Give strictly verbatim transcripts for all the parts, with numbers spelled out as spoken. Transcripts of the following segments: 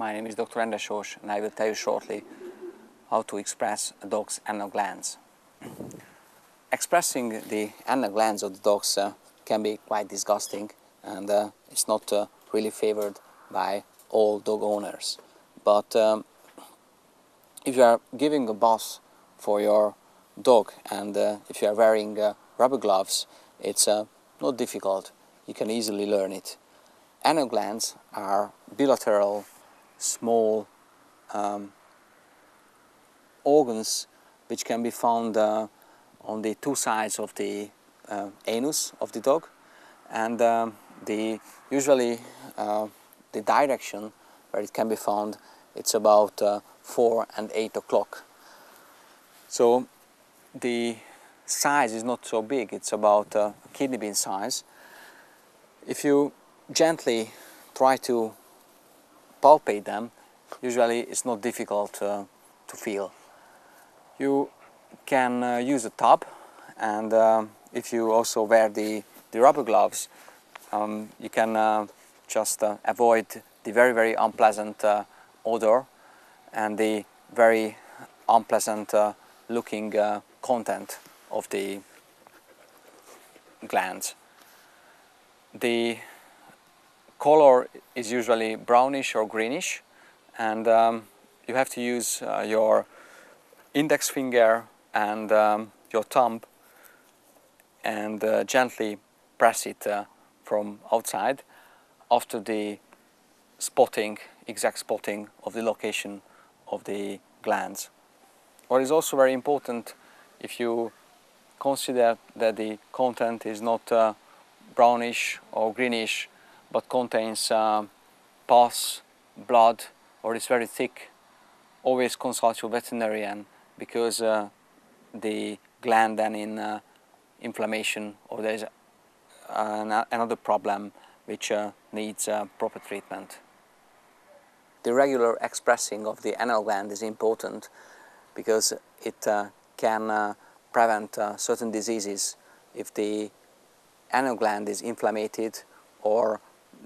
My name is Doctor Endre Sos, and I will tell you shortly how to express a dog's anal glands. Expressing the anal glands of the dogs uh, can be quite disgusting, and uh, it's not uh, really favored by all dog owners. But um, if you are giving a bath for your dog, and uh, if you are wearing uh, rubber gloves, it's uh, not difficult. You can easily learn it. Anal glands are bilateral, small um, organs which can be found uh, on the two sides of the uh, anus of the dog, and um, the usually uh, the direction where it can be found, it's about uh, four and eight o'clock. So the size is not so big; it's about uh, kidney bean size. If you gently try to palpate them, usually it's not difficult uh, to feel. You can uh, use a tub, and uh, if you also wear the, the rubber gloves, um, you can uh, just uh, avoid the very, very unpleasant uh, odor and the very unpleasant uh, looking uh, content of the glands. The color is usually brownish or greenish, and um, you have to use uh, your index finger and um, your thumb and uh, gently press it uh, from outside after the spotting, exact spotting of the location of the glands. What is also very important, if you consider that the content is not uh, brownish or greenish, but contains uh, pus, blood, or is very thick, always consult your veterinarian, because uh, the gland then in uh, inflammation, or there is uh, another problem which uh, needs uh, proper treatment. The regular expressing of the anal gland is important because it uh, can uh, prevent uh, certain diseases if the anal gland is inflamed or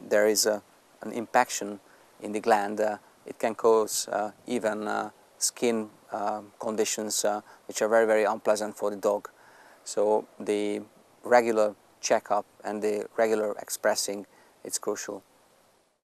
there is a, an impaction in the gland. Uh, it can cause uh, even uh, skin uh, conditions uh, which are very, very unpleasant for the dog. So the regular checkup and the regular expressing, it's crucial.